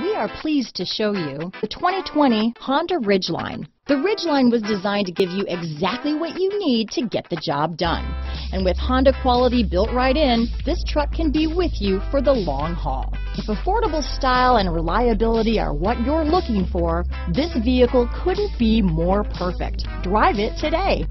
We are pleased to show you the 2020 Honda Ridgeline. The Ridgeline was designed to give you exactly what you need to get the job done. And with Honda quality built right in, this truck can be with you for the long haul. If affordable style and reliability are what you're looking for, this vehicle couldn't be more perfect. Drive it today.